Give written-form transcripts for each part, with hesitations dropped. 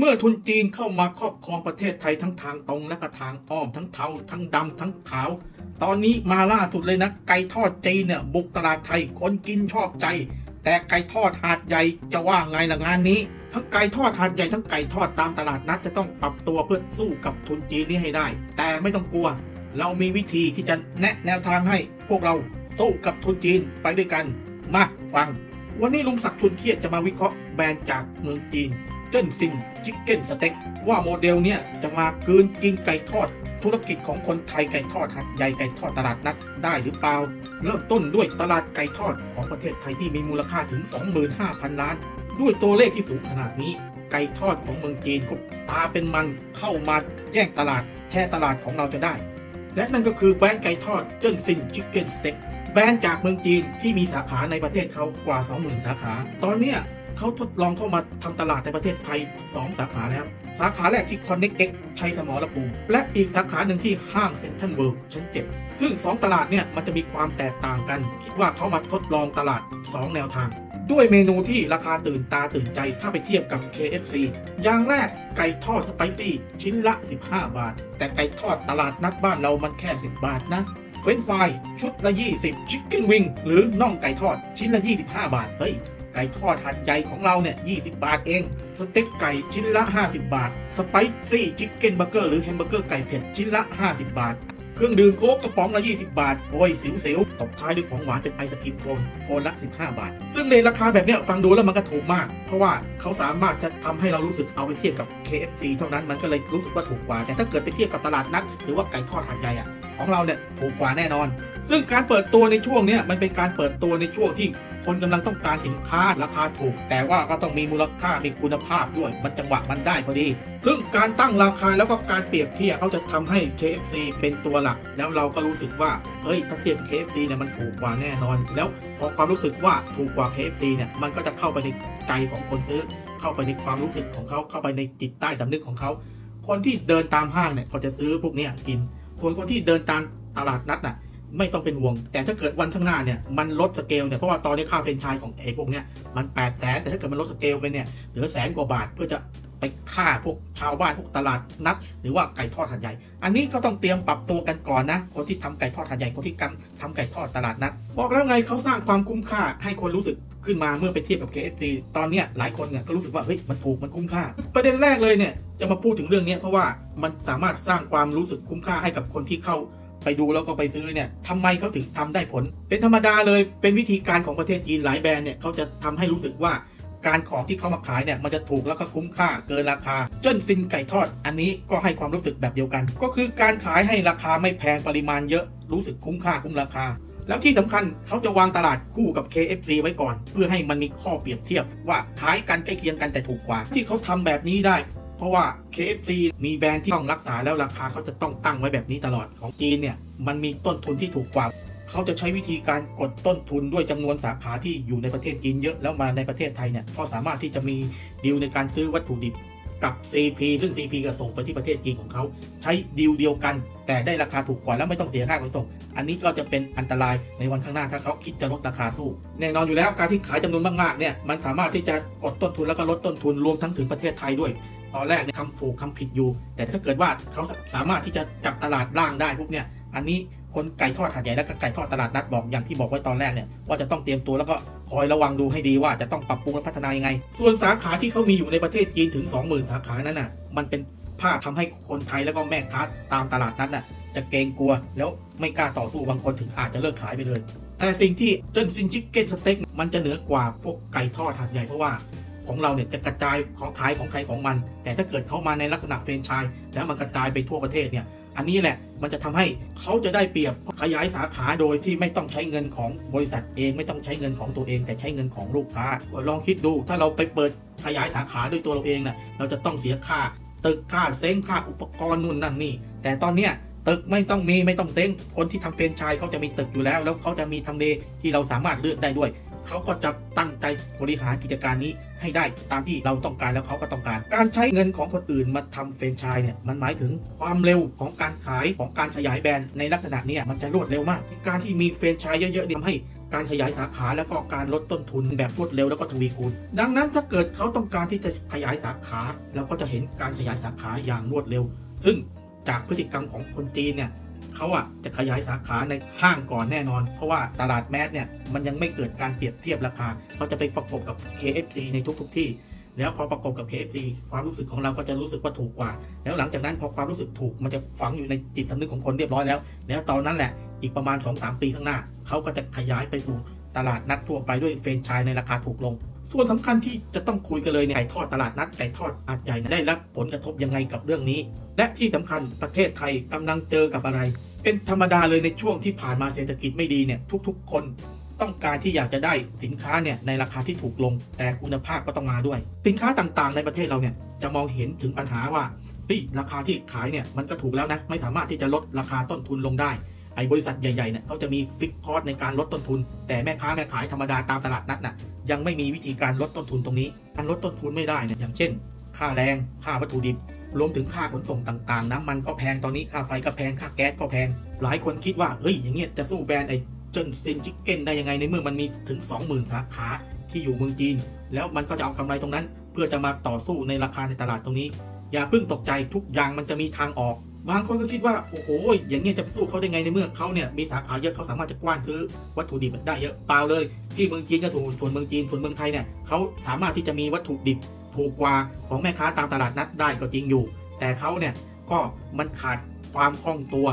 เมื่อทุนจีนเข้ามาครอบครองประเทศไทยทั้งทางตรงและก็ทางอ้อมทั้งเทาทั้งดำทั้งขาวตอนนี้มาล่าสุดเลยนะไก่ทอดจีนเนี่ยบุกตลาดไทยคนกินชอบใจแต่ไก่ทอดหาดใหญ่จะว่าไงล่ะงานนี้ทั้งไก่ทอดหาดใหญ่ทั้งไก่ทอดตามตลาดนัดจะต้องปรับตัวเพื่อสู้กับทุนจีนนี้ให้ได้แต่ไม่ต้องกลัวเรามีวิธีที่จะแนะแนวทางให้พวกเราสู้กับทุนจีนไปด้วยกันมาฟังวันนี้ลุงศักดิ์ชวนเครียดจะมาวิเคราะห์แบรนด์จากเมืองจีนเจิ้นซินชิคเก้นสเต็กว่าโมเดลเนี่ยจะมากืนกินไก่ทอดธุรกิจของคนไทยไก่ทอดหาดใหญ่ไก่ทอดตลาดนัดได้หรือเปล่าเริ่มต้นด้วยตลาดไก่ทอดของประเทศไทยที่มีมูลค่าถึง 25,000 ล้านด้วยตัวเลขที่สูงขนาดนี้ไก่ทอดของเมืองจีนก็ตาเป็นมันเข้ามาแย่งตลาดแช่ตลาดของเราจะได้และนั่นก็คือแบรนด์ไก่ทอดเจิ้นซินชิคเก้นสเต็กแบรนด์จากเมืองจีนที่มีสาขาในประเทศเขากว่า 20,000 สาขาตอนนี้เขาทดลองเข้ามาทำตลาดในประเทศไทย2 สาขาแล้วสาขาแรกที่ ConnectX ชัยสมรภูมิและอีกสาขาหนึ่งที่ห้างเซ็นทรัลเวิลด์ชั้น 7ซึ่ง2ตลาดเนี่ยมันจะมีความแตกต่างกันคิดว่าเขามาทดลองตลาด2 แนวทางด้วยเมนูที่ราคาตื่นตาตื่นใจถ้าไปเทียบกับ KFC อย่างแรกไก่ทอดสไปซี่ชิ้นละ15 บาทแต่ไก่ทอดตลาดนัดบ้านเรามันแค่10 บาทนะเฟรนช์ฟรายชุดละ20ชิคเก้นวิงหรือน่องไก่ทอดชิ้นละ25 บาทเฮ้ยไก่ทอดหาดใหญ่ของเราเนี่ย20 บาทเองสเต็กไก่ชิ้นละ50 บาทสไปซี่ชิคเก้นเบอร์เกอร์หรือแฮมเบอร์เกอร์ไก่เผ็ดชิ้นละ50 บาทเครื่องดื่มโค้กกระป๋องละ20 บาทโอ้ยสิวๆตบท้ายด้วยของหวานเป็นไอศกรีมโคนละ15 บาทซึ่งในราคาแบบเนี้ยฟังดูแล้วมันก็ถูกมากเพราะว่าเขาสามารถจะทำให้เรารู้สึกเอาไปเทียบกับ KFC เท่านั้นมันก็เลยรู้สึกว่าถูกกว่าแต่ถ้าเกิดไปเทียบกับตลาดนัดหรือว่าไก่ทอดหาดใหญ่อะของเราเนี่ยถูกกว่าแน่นอนซึ่งการเปิดตัวในช่วงนี้มันเป็นการเปิดตัวในช่วงที่คนกำลังต้องการสินค้าราคาถูกแต่ว่าก็ต้องมีมูลค่ามีคุณภาพด้วยมันจังหวะมันได้พอดีซึ่งการตั้งราคาแล้วก็การเปรียบเทียบเขาจะทำให้ KFC เป็นตัวหลักแล้วเราก็รู้สึกว่าเฮ้ยถ้าเทียบ KFC เนี่ยมันถูกกว่าแน่นอนแล้วพอความรู้สึกว่าถูกกว่า KFC เนี่ยมันก็จะเข้าไปในใจของคนซื้อเข้าไปในความรู้สึกของเขาเข้าไปในจิตใต้สำนึกของเขาคนที่เดินตามห้างเนี่ยเขาจะซื้อพวกนี้กินคนที่เดินตามตลาดนัดน่ะไม่ต้องเป็นห่วงแต่ถ้าเกิดวันข้างหน้าเนี่ยมันลดสเกลเนี่ยเพราะว่าตอนนี้ค่าแฟรนไชส์ของไอ้พวกเนี้ยมัน800,000แต่ถ้าเกิดมันลดสเกลไปเนี่ยเหลือ100,000 กว่าบาทเพื่อจะไปฆ่าพวกชาวบ้านพวกตลาดนัดหรือว่าไก่ทอดหาดใหญ่อันนี้ก็ต้องเตรียมปรับตัวกันก่อนนะคนที่ทำไก่ทอดหาดใหญ่คนที่ทำไก่ทอดตลาดนัดบอกแล้วไงเขาสร้างความคุ้มค่าให้คนรู้สึกขึ้นมาเมื่อไปเทียบกับ KFC ตอนเนี้ยหลายคนเนี่ยก็รู้สึกว่าเฮ้ยมันถูกมันคุ้มค่าประเด็นแรกเลยเนี่ยจะมาพูดถึงเรื่องนี้เพราะว่ามันสามารถสร้างความรู้สึกคุ้มค่าให้กับคนที่เข้าไปดูแล้วก็ไปซื้อเนี่ยทำไมเขาถึงทำได้ผลเป็นธรรมดาเลยเป็นวิธีการของประเทศจีนหลายแบรนด์เนี่ยเขาจะทำให้รู้สึกว่าการของที่เขามาขายเนี่ยมันจะถูกแล้วก็คุ้มค่าเกินราคาเจิ้นซินไก่ทอดอันนี้ก็ให้ความรู้สึกแบบเดียวกันก็คือการขายให้ราคาไม่แพงปริมาณเยอะรู้สึกคุ้มค่าคุ้มราคาแล้วที่สำคัญเขาจะวางตลาดคู่กับ KFC ไว้ก่อนเพื่อให้มันมีข้อเปรียบเทียบว่าขายกันใกล้เคียงกันแต่ถูกกว่าที่เขาทำแบบนี้ได้เพราะว่า KFC มีแบรนด์ที่ต้องรักษาแล้วราคาเขาจะต้องตั้งไว้แบบนี้ตลอดของจีนเนี่ยมันมีต้นทุนที่ถูกกว่าเขาจะใช้วิธีการกดต้นทุนด้วยจำนวนสาขาที่อยู่ในประเทศจีนเยอะแล้วมาในประเทศไทยเนี่ยก็สามารถที่จะมีดีลในการซื้อวัตถุดิบกับ CP ซึ่ง CP ก็ส่งไปที่ประเทศจีนของเขาใช้ดีลเดียวกันแต่ได้ราคาถูกกว่าแล้วไม่ต้องเสียค่าขนส่งอันนี้ก็จะเป็นอันตรายในวันข้างหน้าถ้าเขาคิดจะลดราคาสู้แน่นอนอยู่แล้วการที่ขายจำนวนมากๆเนี่ยมันสามารถที่จะกดต้นทุนแล้วก็ลดต้นทุนรวมทั้งถึงประเทศไทยด้วยตอนแรกเนี่ยคำถูกคำผิดอยู่แต่ถ้าเกิดว่าเขาสามารถที่จะจับตลาดล่างได้พวกเนี่ยอันนี้คนไก่ทอดหาดใหญ่และไก่ทอดตลาดนัดบอกอย่างที่บอกไว้ตอนแรกเนี่ยว่าจะต้องเตรียมตัวแล้วก็คอยระวังดูให้ดีว่าจะต้องปรับปรุงและพัฒนายังไงส่วนสาขาที่เขามีอยู่ในประเทศจีนถึง 20,000 สาขานั้นน่ะมันเป็นภาพทำให้คนไทยแล้วก็แม่ค้าตามตลาดนัดน่ะจะเกรงกลัวแล้วไม่กล้าต่อสู้บางคนถึงอาจจะเลิกขายไปเลยแต่สิ่งที่เจิ้นซินชิคเก้นสเต็กมันจะเหนือกว่าพวกไก่ทอดหาดใหญ่เพราะว่าของเราเนี่ยจะกระจายของขายของใครของมันแต่ถ้าเกิดเขามาในลักษณะแฟรนไชส์แล้วมันกระจายไปทั่วประเทศเนี่ยอันนี้แหละมันจะทำให้เขาจะได้เปรียบขยายสาขาโดยที่ไม่ต้องใช้เงินของบริษัทเองไม่ต้องใช้เงินของตัวเองแต่ใช้เงินของลูกค้าลองคิดดูถ้าเราไปเปิดขยายสาขาด้วยตัวเราเองน่ะเราจะต้องเสียค่าตึกค่าเซ้งค่าอุปกรณ์นู่นนั่นนี่แต่ตอนเนี้ยตึกไม่ต้องมีไม่ต้องเซ้งคนที่ทำแฟรนไชส์เขาจะมีตึกอยู่แล้วแล้วเขาจะมีทำเลที่เราสามารถเลือกได้ด้วยเขาก็จะตั้งใจบริหารกิจการนี้ให้ได้ตามที่เราต้องการแล้วเขาก็ต้องการการใช้เงินของคนอื่นมาทำแฟรนไชส์เนี่ยมันหมายถึงความเร็วของการขายของการขยายแบรนด์ในลักษณะนี้มันจะรวดเร็วมากการที่มีแฟรนไชส์เยอะๆทำให้ การขยายสาขาและก็การลดต้นทุนแบบรวดเร็วแล้วก็ทวีคูณดังนั้นถ้าเกิดเขาต้องการที่จะขยายสาขาเราก็จะเห็นการขยายสาขาอย่างรวดเร็วซึ่งจากพฤติกรรมของคนจีนเนี่ยเขาจะขยายสาขาในห้างก่อนแน่นอนเพราะว่าตลาดแมสเนี่ยมันยังไม่เกิดการเปรียบเทียบราคาเขาจะไปประกบกับ KFC ในทุกที่แล้วพอประกบกับ KFC ความรู้สึกของเราก็จะรู้สึกว่าถูกกว่าแล้วหลังจากนั้นพอความรู้สึกถูกมันจะฝังอยู่ในจิตสำนึกของคนเรียบร้อยแล้วตอนนั้นแหละอีกประมาณ 2-3 ปีข้างหน้าเขาก็จะขยายไปสู่ตลาดนัดทั่วไปด้วยแฟรนไชส์ในราคาถูกลงส่วนสำคัญที่จะต้องคุยกันเลยไก่ทอดตลาดนัดไก่ทอดอาดใหญ่ได้รับผลกระทบยังไงกับเรื่องนี้และที่สำคัญประเทศไทยกำลังเจอกับอะไรเป็นธรรมดาเลยในช่วงที่ผ่านมาเศรษฐกิจไม่ดีเนี่ยทุกๆคนต้องการที่อยากจะได้สินค้าเนี่ยในราคาที่ถูกลงแต่คุณภาพก็ต้องมาด้วยสินค้าต่างๆในประเทศเราเนี่ยจะมองเห็นถึงปัญหาว่าราคาที่ขายเนี่ยมันก็ถูกแล้วนะไม่สามารถที่จะลดราคาต้นทุนลงได้ไอ้บริษัทใหญ่ๆเนี่ยเขาจะมีฟิกคอสในการลดต้นทุนแต่แม่ค้าแม่ขายธรรมดาตามตลาดนัดน่ะยังไม่มีวิธีการลดต้นทุนตรงนี้การลดต้นทุนไม่ได้เนี่ยอย่างเช่นค่าแรงค่าวัตถุดิบรวมถึงค่าขนส่งต่างๆน้ำมันก็แพงตอนนี้ค่าไฟก็แพงค่าแก๊สก็แพงหลายคนคิดว่าอย่างเงี้ยจะสู้แบรนด์ไอ้เจิ้นซินชิคเก้นได้ยังไงในเมื่อมันมีถึง 20,000 สาขาที่อยู่เมืองจีนแล้วมันก็จะเอากำไรตรงนั้นเพื่อจะมาต่อสู้ในราคาในตลาดตรงนี้อย่าเพิ่งตกใจทุกอย่างมันจะมีทางออกบางคนก็คิดว่าโอ้โหอย่างนี้จะไปสู้เขาได้ไงในเมื่อเขาเนี่ยมีสาขาเยอะเขาสามารถจะกว้านซื้อวัตถุดิบได้เยอะเปล่าเลยที่เมืองจีนก็ส่วนเมืองจีนส่วนเมืองไทยเนี่ยเขาสามารถที่จะมีวัตถุดิบถูกกว่าของแม่ค้าตามตลาดนัดได้ก็จริงอยู่แต่เขาเนี่ยก็มันขาดความคล่องตัว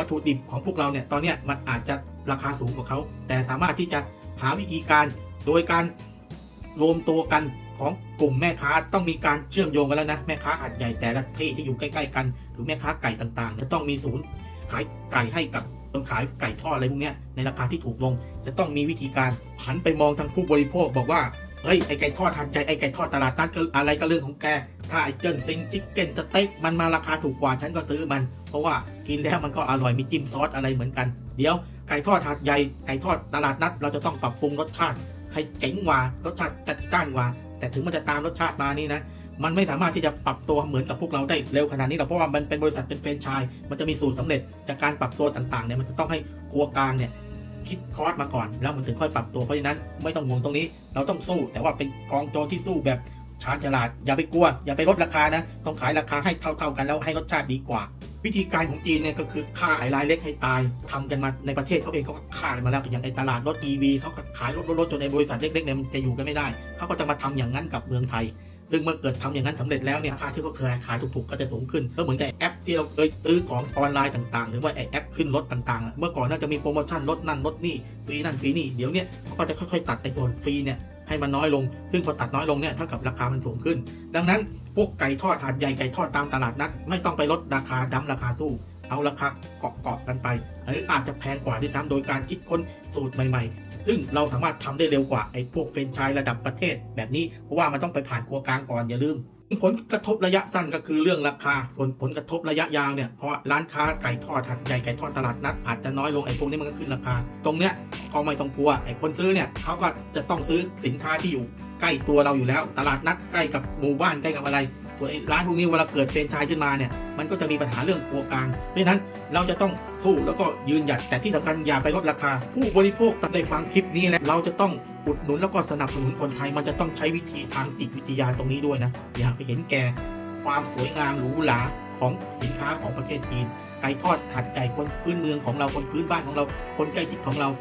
วัตถุดิบของพวกเราเนี่ยตอนนี้มันอาจจะราคาสูงกว่าเขาแต่สามารถที่จะหาวิธีการโดยการรวมตัวกันของกลุ่มแม่ค้าต้องมีการเชื่อมโยงกันแล้วนะแม่ค้าอาดใหญ่แต่ละที่ที่อยู่ใกล้ๆกันหรือแม่ค้าไก่ต่างๆจะต้องมีศูนย์ขายไก่ให้กับคนขายไก่ทอดอะไรพวกนี้ในราคาที่ถูกลงจะต้องมีวิธีการหันไปมองทางผู้บริโภคบอกว่าไอไก่ทอดอาดใหญ่ไอไก่ทอดตลาดนัดอะไรก็เรื่องของแกถ้าไอเจิ้นซิงชิคเก้นสเต็กมันมาราคาถูกกว่าฉันก็ซื้อมันเพราะว่ากินแล้วมันก็อร่อยมีจิ้มซอสอะไรเหมือนกันเดี๋ยวไก่ทอดอาดใหญ่ไก่ทอดตลาดนัดเราจะต้องปรับปรุงรสชาติให้เจ๋งกว่ารสชาติจัดจ้านกว่าแต่ถึงมันจะตามรสชาติมานี่นะมันไม่สามารถที่จะปรับตัวเหมือนกับพวกเราได้เร็วขนาดนี้หรอกเพราะว่ามันเป็นบริษัทเป็นแฟรนไชส์มันจะมีสูตรสำเร็จจากการปรับตัวต่างๆเนี่ยมันจะต้องให้ครัวกลางเนี่ยคิดคอสมาก่อนแล้วมันถึงค่อยปรับตัวเพราะฉะนั้นไม่ต้องห่วงตรงนี้เราต้องสู้แต่ว่าเป็นกองโจรที่สู้แบบชาญฉลาดอย่าไปกลัวอย่าไปลดราคานะต้องขายราคาให้เท่าๆกันแล้วให้รสชาติดีกว่าวิธีการของจีนเนี่ยก็คือฆ่าไอ้รายเล็กให้ตายทำกันมาในประเทศเขาเองเขาก็ฆ่ามาแล้วอย่างไอ้ตลาดรถ EV เขาขายรถจนไอ้บริษัทเล็กๆเนี่ยมันจะอยู่กันไม่ได้เขาก็จะมาทำอย่างนั้นกับเมืองไทยซึ่งเมื่อเกิดทำอย่างนั้นสำเร็จแล้วเนี่ยราคาที่เขาเคยขายถูกๆก็จะสูงขึ้นก็เหมือนกับแอปที่เราเคยซื้อของออนไลน์ต่างๆหรือว่าไอ้แอปขึ้นรถต่างๆเมื่อก่อนน่าจะมีโปรโมชั่นรถนั่นรถนี่ฟรีนั่นฟรีนี่เดี๋ยวเนี่ยเขาก็จะค่อยๆตัดไอ้ส่วนฟรีเนี่ยให้มันน้อยลงซึ่งพอตัดน้อยลงเนี่ยเท่ากับราคามันสูงขึ้นดังนั้นพวกไก่ทอดหาดใหญ่ไก่ทอดตามตลาดนัดไม่ต้องไปลดราคาดั้มราคาสู้เอาราคาเกาะกันไปหรืออาจจะแพงกว่าด้วยซ้ำโดยการคิดค้นสูตรใหม่ๆซึ่งเราสามารถทำได้เร็วกว่าไอ้พวกแฟรนไชส์ระดับประเทศแบบนี้เพราะว่ามันต้องไปผ่านครัวกลางก่อนอย่าลืมผลกระทบระยะสั้นก็คือเรื่องราคาส่วนผลกระทบระยะยาวเนี่ยเพราะร้านค้าไก่ทอดหาดใหญ่ไก่ทอดตลาดนัดอาจจะน้อยลงไอ้พวกนี้มันก็ขึ้นราคาตรงเนี้ยก็ไม่ต้องกลัวไอ้คนซื้อเนี่ยเขาก็จะต้องซื้อสินค้าที่อยู่ใกล้ตัวเราอยู่แล้วตลาดนัดใกล้กับหมู่บ้านใกล้กับอะไรส่วนร้านพวกนี้เวลาเกิดแฟรนไชส์ขึ้นมาเนี่ยมันก็จะมีปัญหาเรื่องครัวกลางเพราะฉะนั้นเราจะต้องสู้แล้วก็ยืนหยัดแต่ที่สำคัญอย่าไปลดราคาผู้บริโภคตั้งใจฟังคลิปนี้แล้วเราจะต้องอุดหนุนแล้วก็สนับสนุนคนไทยมันจะต้องใช้วิธีทางจิตวิทยาตรงนี้ด้วยนะอย่าไปเห็นแก่ความสวยงามหรูหราของสินค้าของประเทศจีนไก่ทอดหัดใจคนพื้นเมืองของเราคนพื้นบ้านของเราคนใกล้ชิดของเร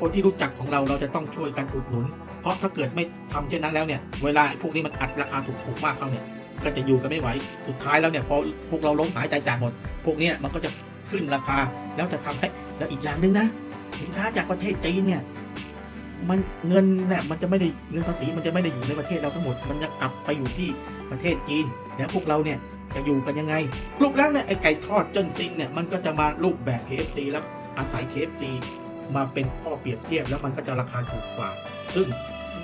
าคนที่รู้จักของเราเราจะต้องช่วยกันอุดหนุนเพราะถ้าเกิดไม่ทำเช่นนั้นแล้วเนี่ยเวลาพวกนี้มันอัดราคาถูกมากเข้าเนี่ยก็จะอยู่กันไม่ไหวสุดท้ายแล้วเนี่ยพอพวกเราล้มหายใจจากหมดพวกนี้มันก็จะขึ้นราคาแล้วจะทำให้แล้วอีกอย่างหนึ่งนะสินค้าจากประเทศจีนเนี่ยมันเงินเนี่ยมันจะไม่ได้เงินภาษีมันจะไม่ได้อยู่ในประเทศเราทั้งหมดมันจะกลับไปอยู่ที่ประเทศจีนแล้วพวกเราเนี่ยจะอยู่กันยังไงรูปร่างเนี่ยไอไก่ทอดเจิ้นซิงเนี่ยมันก็จะมารูปแบบ KFC แล้วอาศัย KFC มาเป็นข้อเปรียบเทียบแล้วมันก็จะราคาถูกกว่าซึ่ง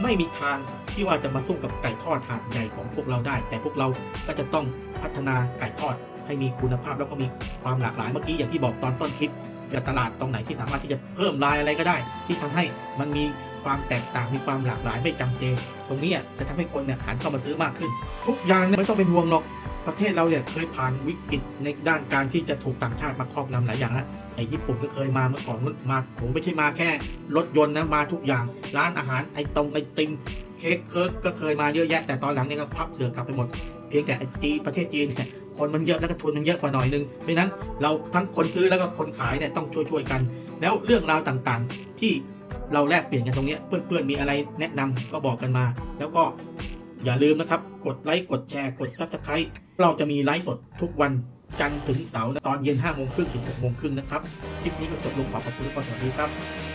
ไม่มีทางที่ว่าจะมาสู้กับไก่ทอดหาดใหญ่ของพวกเราได้แต่พวกเราก็จะต้องพัฒนาไก่ทอดให้มีคุณภาพแล้วก็มีความหลากหลายเมื่อกี้อย่างที่บอกตอนต้นคลิปจะตลาดตรงไหนที่สามารถที่จะเพิ่มรายอะไรก็ได้ที่ทำให้มันมีความแตกต่างมีความหลากหลายไม่จำเจตรงนี้จะทำให้คนเนี่ยหันเข้ามาซื้อมากขึ้นทุกอย่างไม่ต้องเป็นห่วงหรอก ประเทศเราเนี่ยเคยผ่านวิกฤตในด้านการที่จะถูกต่างชาติมาครอบงำหลายอย่างแล้วไอ้ญี่ปุ่นก็เคยมาเมื่อก่อนนู้นมาผมไม่ใช่มาแค่รถยนต์นะมาทุกอย่างร้านอาหารไอติมเค้กเคิร์กก็เคยมาเยอะแยะแต่ตอนหลังเนี่ยก็พับเสือกลับไปหมดเพียงแต่จีนประเทศจีนเนี่ยคนมันเยอะแล้วก็ทุนมันเยอะกว่าหน่อยนึงเพราะนั้นเราทั้งคนซื้อแล้วก็คนขายเนี่ยต้องช่วยๆกันแล้วเรื่องราวต่างๆที่เราแลกเปลี่ยนกันตรงนี้เพื่อนๆมีอะไรแนะนำก็บอกกันมาแล้วก็อย่าลืมนะครับกดไลค์กดแชร์กด Subscribe เราจะมีไลฟ์สดทุกวันจันทร์ถึงเสาร์ตอนเย็น5 โมงครึ่งถึง 6 โมงครึ่งนะครับคลิปนี้ก็จบลงขอบคุณทุกคนสวัสดีครับ